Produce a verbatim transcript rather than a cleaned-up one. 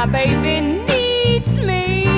my baby needs me.